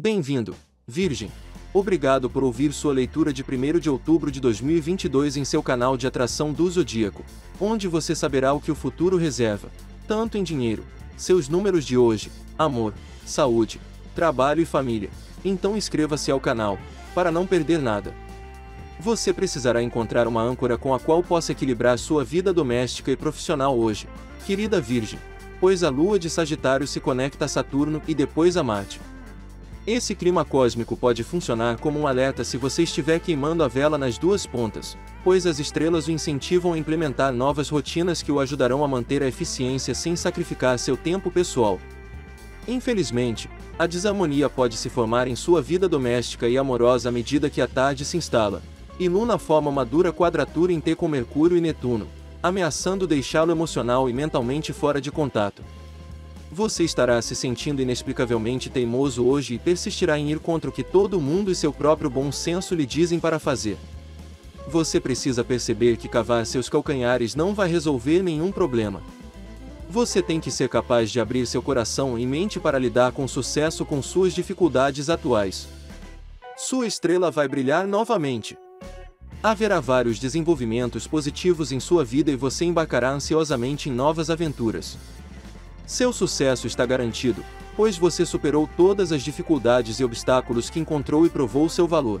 Bem-vindo, Virgem! Obrigado por ouvir sua leitura de 1º de outubro de 2022 em seu canal de atração do Zodíaco, onde você saberá o que o futuro reserva, tanto em dinheiro, seus números de hoje, amor, saúde, trabalho e família. Então inscreva-se ao canal, para não perder nada. Você precisará encontrar uma âncora com a qual possa equilibrar sua vida doméstica e profissional hoje, querida Virgem, pois a Lua de Sagitário se conecta a Saturno e depois a Marte. Esse clima cósmico pode funcionar como um alerta se você estiver queimando a vela nas duas pontas, pois as estrelas o incentivam a implementar novas rotinas que o ajudarão a manter a eficiência sem sacrificar seu tempo pessoal. Infelizmente, a desarmonia pode se formar em sua vida doméstica e amorosa à medida que a tarde se instala, e Luna forma uma dura quadratura em T com Mercúrio e Netuno, ameaçando deixá-lo emocional e mentalmente fora de contato. Você estará se sentindo inexplicavelmente teimoso hoje e persistirá em ir contra o que todo mundo e seu próprio bom senso lhe dizem para fazer. Você precisa perceber que cavar seus calcanhares não vai resolver nenhum problema. Você tem que ser capaz de abrir seu coração e mente para lidar com sucesso com suas dificuldades atuais. Sua estrela vai brilhar novamente. Haverá vários desenvolvimentos positivos em sua vida e você embarcará ansiosamente em novas aventuras. Seu sucesso está garantido, pois você superou todas as dificuldades e obstáculos que encontrou e provou seu valor.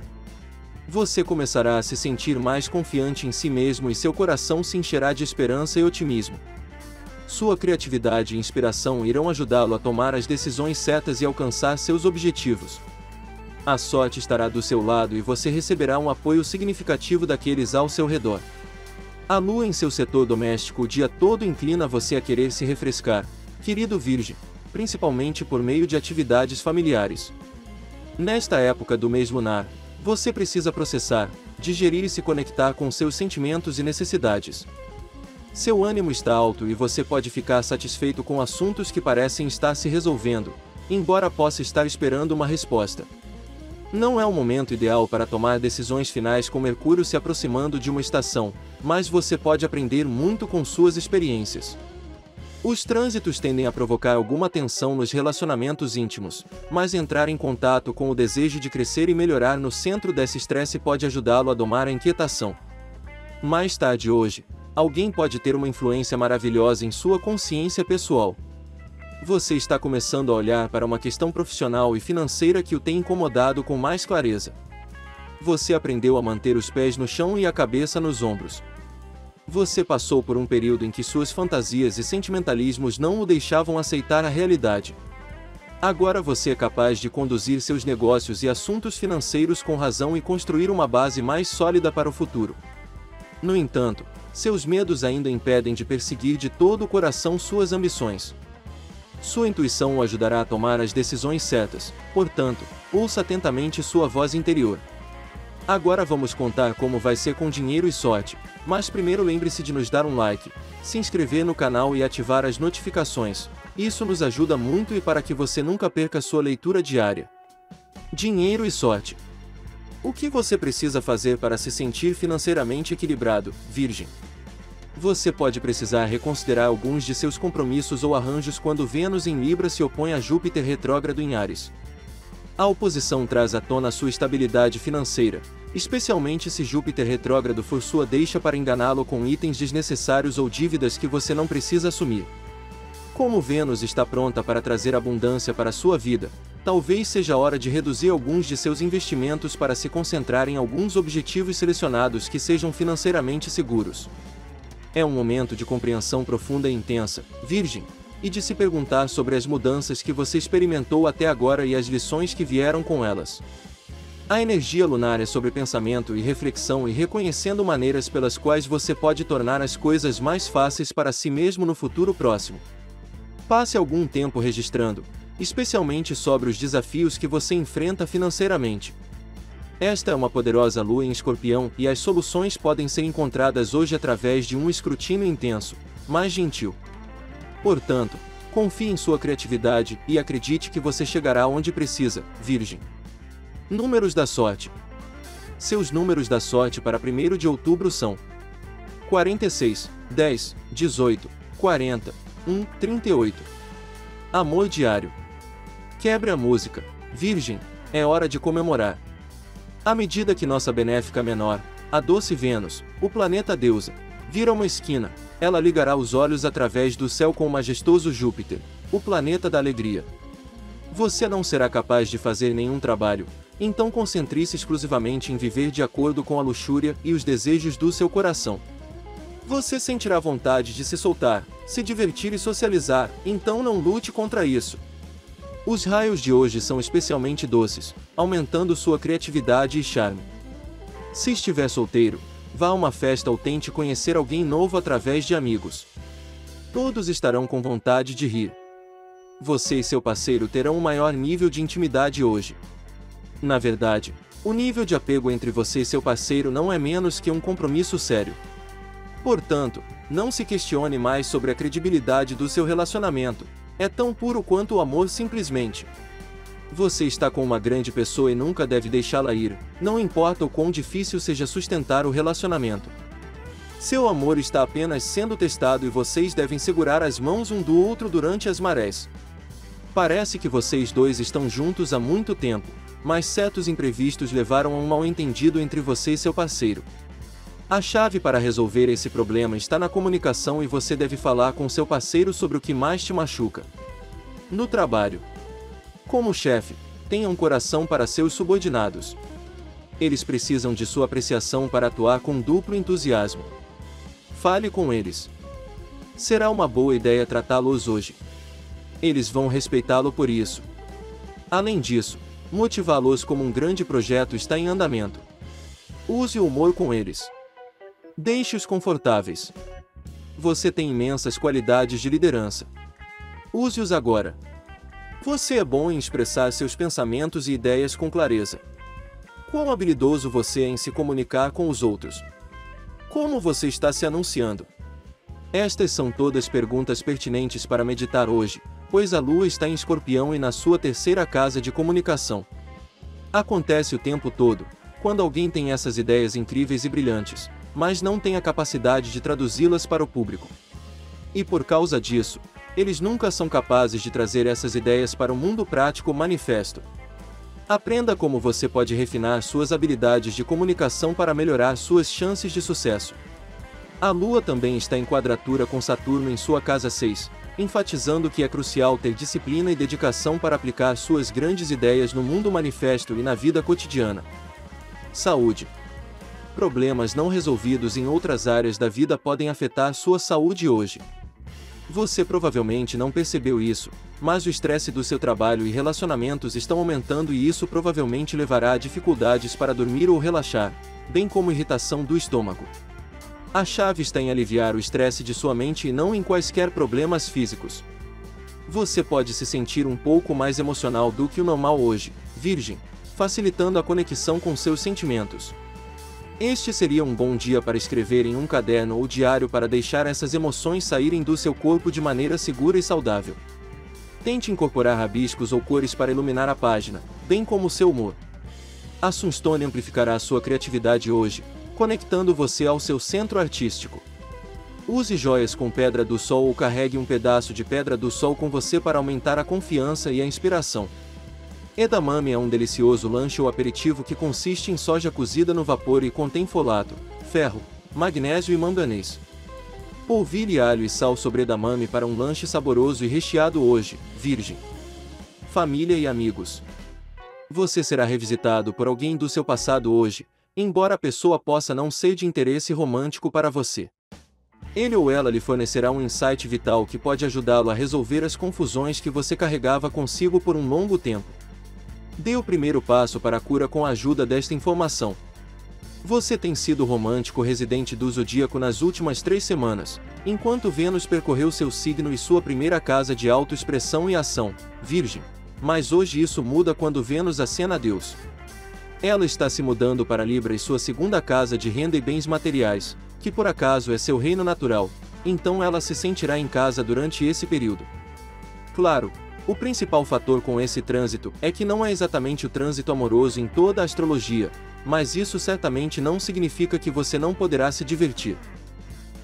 Você começará a se sentir mais confiante em si mesmo e seu coração se encherá de esperança e otimismo. Sua criatividade e inspiração irão ajudá-lo a tomar as decisões certas e alcançar seus objetivos. A sorte estará do seu lado e você receberá um apoio significativo daqueles ao seu redor. A Lua em seu setor doméstico o dia todo inclina você a querer se refrescar, querido Virgem, principalmente por meio de atividades familiares. Nesta época do mês lunar, você precisa processar, digerir e se conectar com seus sentimentos e necessidades. Seu ânimo está alto e você pode ficar satisfeito com assuntos que parecem estar se resolvendo, embora possa estar esperando uma resposta. Não é o momento ideal para tomar decisões finais com Mercúrio se aproximando de uma estação, mas você pode aprender muito com suas experiências. Os trânsitos tendem a provocar alguma tensão nos relacionamentos íntimos, mas entrar em contato com o desejo de crescer e melhorar no centro desse estresse pode ajudá-lo a domar a inquietação. Mais tarde hoje, alguém pode ter uma influência maravilhosa em sua consciência pessoal. Você está começando a olhar para uma questão profissional e financeira que o tem incomodado com mais clareza. Você aprendeu a manter os pés no chão e a cabeça nos ombros. Você passou por um período em que suas fantasias e sentimentalismos não o deixavam aceitar a realidade. Agora você é capaz de conduzir seus negócios e assuntos financeiros com razão e construir uma base mais sólida para o futuro. No entanto, seus medos ainda impedem de perseguir de todo o coração suas ambições. Sua intuição o ajudará a tomar as decisões certas, portanto, ouça atentamente sua voz interior. Agora vamos contar como vai ser com dinheiro e sorte, mas primeiro lembre-se de nos dar um like, se inscrever no canal e ativar as notificações, isso nos ajuda muito e para que você nunca perca sua leitura diária. Dinheiro e sorte. O que você precisa fazer para se sentir financeiramente equilibrado, Virgem? Você pode precisar reconsiderar alguns de seus compromissos ou arranjos quando Vênus em Libra se opõe a Júpiter retrógrado em Áries. A oposição traz à tona sua estabilidade financeira, especialmente se Júpiter retrógrado for sua deixa para enganá-lo com itens desnecessários ou dívidas que você não precisa assumir. Como Vênus está pronta para trazer abundância para sua vida, talvez seja hora de reduzir alguns de seus investimentos para se concentrar em alguns objetivos selecionados que sejam financeiramente seguros. É um momento de compreensão profunda e intensa, Virgem, e de se perguntar sobre as mudanças que você experimentou até agora e as lições que vieram com elas. A energia lunar é sobre pensamento e reflexão e reconhecendo maneiras pelas quais você pode tornar as coisas mais fáceis para si mesmo no futuro próximo. Passe algum tempo registrando, especialmente sobre os desafios que você enfrenta financeiramente. Esta é uma poderosa lua em Escorpião e as soluções podem ser encontradas hoje através de um escrutínio intenso, mas gentil. Portanto, confie em sua criatividade e acredite que você chegará onde precisa, Virgem. Números da sorte. Seus números da sorte para 1º de outubro são 46, 10, 18, 40, 1, 38. Amor diário. Quebre a música, Virgem, é hora de comemorar. À medida que nossa benéfica menor, a doce Vênus, o planeta deusa, vira uma esquina, ela ligará os olhos através do céu com o majestoso Júpiter, o planeta da alegria. Você não será capaz de fazer nenhum trabalho, então concentre-se exclusivamente em viver de acordo com a luxúria e os desejos do seu coração. Você sentirá vontade de se soltar, se divertir e socializar, então não lute contra isso. Os raios de hoje são especialmente doces, aumentando sua criatividade e charme. Se estiver solteiro, vá a uma festa ou tente conhecer alguém novo através de amigos. Todos estarão com vontade de rir. Você e seu parceiro terão um maior nível de intimidade hoje. Na verdade, o nível de apego entre você e seu parceiro não é menos que um compromisso sério. Portanto, não se questione mais sobre a credibilidade do seu relacionamento. É tão puro quanto o amor simplesmente. Você está com uma grande pessoa e nunca deve deixá-la ir, não importa o quão difícil seja sustentar o relacionamento. Seu amor está apenas sendo testado e vocês devem segurar as mãos um do outro durante as marés. Parece que vocês dois estão juntos há muito tempo, mas certos imprevistos levaram a um mal-entendido entre você e seu parceiro. A chave para resolver esse problema está na comunicação e você deve falar com seu parceiro sobre o que mais te machuca. No trabalho. Como chefe, tenha um coração para seus subordinados. Eles precisam de sua apreciação para atuar com duplo entusiasmo. Fale com eles. Será uma boa ideia tratá-los hoje. Eles vão respeitá-lo por isso. Além disso, motivá-los como um grande projeto está em andamento. Use o humor com eles. Deixe-os confortáveis. Você tem imensas qualidades de liderança. Use-os agora. Você é bom em expressar seus pensamentos e ideias com clareza. Quão habilidoso você é em se comunicar com os outros? Como você está se anunciando? Estas são todas perguntas pertinentes para meditar hoje, pois a Lua está em Escorpião e na sua terceira casa de comunicação. Acontece o tempo todo, quando alguém tem essas ideias incríveis e brilhantes, mas não tem a capacidade de traduzi-las para o público. E por causa disso, eles nunca são capazes de trazer essas ideias para o mundo prático manifesto. Aprenda como você pode refinar suas habilidades de comunicação para melhorar suas chances de sucesso. A Lua também está em quadratura com Saturno em sua casa 6, enfatizando que é crucial ter disciplina e dedicação para aplicar suas grandes ideias no mundo manifesto e na vida cotidiana. Saúde. Problemas não resolvidos em outras áreas da vida podem afetar sua saúde hoje. Você provavelmente não percebeu isso, mas o estresse do seu trabalho e relacionamentos estão aumentando e isso provavelmente levará a dificuldades para dormir ou relaxar, bem como irritação do estômago. A chave está em aliviar o estresse de sua mente e não em quaisquer problemas físicos. Você pode se sentir um pouco mais emocional do que o normal hoje, Virgem, facilitando a conexão com seus sentimentos. Este seria um bom dia para escrever em um caderno ou diário para deixar essas emoções saírem do seu corpo de maneira segura e saudável. Tente incorporar rabiscos ou cores para iluminar a página, bem como seu humor. A Sunstone amplificará sua criatividade hoje, conectando você ao seu centro artístico. Use joias com pedra do sol ou carregue um pedaço de pedra do sol com você para aumentar a confiança e a inspiração. Edamame é um delicioso lanche ou aperitivo que consiste em soja cozida no vapor e contém folato, ferro, magnésio e manganês. Polvilhe alho e sal sobre edamame para um lanche saboroso e recheado hoje, Virgem. Família e amigos. Você será revisitado por alguém do seu passado hoje, embora a pessoa possa não ser de interesse romântico para você. Ele ou ela lhe fornecerá um insight vital que pode ajudá-lo a resolver as confusões que você carregava consigo por um longo tempo. Dê o primeiro passo para a cura com a ajuda desta informação. Você tem sido romântico residente do Zodíaco nas últimas 3 semanas, enquanto Vênus percorreu seu signo e sua primeira casa de autoexpressão e ação, Virgem. Mas hoje isso muda quando Vênus acena a Deus. Ela está se mudando para Libra e sua segunda casa de renda e bens materiais, que por acaso é seu reino natural, então ela se sentirá em casa durante esse período. Claro, o principal fator com esse trânsito é que não é exatamente o trânsito amoroso em toda a astrologia, mas isso certamente não significa que você não poderá se divertir.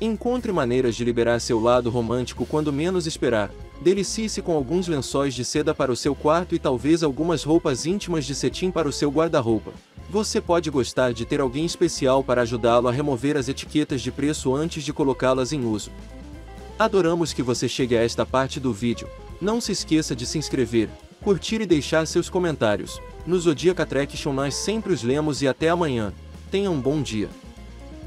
Encontre maneiras de liberar seu lado romântico quando menos esperar, Delicie-se com alguns lençóis de seda para o seu quarto e talvez algumas roupas íntimas de cetim para o seu guarda-roupa. Você pode gostar de ter alguém especial para ajudá-lo a remover as etiquetas de preço antes de colocá-las em uso. Adoramos que você chegue a esta parte do vídeo. Não se esqueça de se inscrever, curtir e deixar seus comentários. No Zodiac Attraction nós sempre os lemos e até amanhã. Tenha um bom dia.